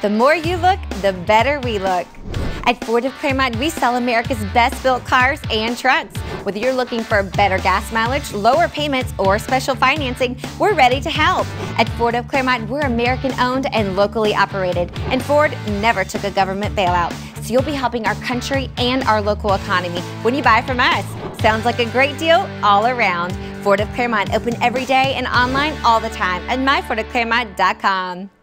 The more you look, the better we look. At Ford of Clermont, we sell America's best-built cars and trucks. Whether you're looking for better gas mileage, lower payments, or special financing, we're ready to help. At Ford of Clermont, we're American-owned and locally operated, and Ford never took a government bailout. So you'll be helping our country and our local economy when you buy from us. Sounds like a great deal all around. Ford of Clermont, open every day and online all the time at MyFordOfClermont.com.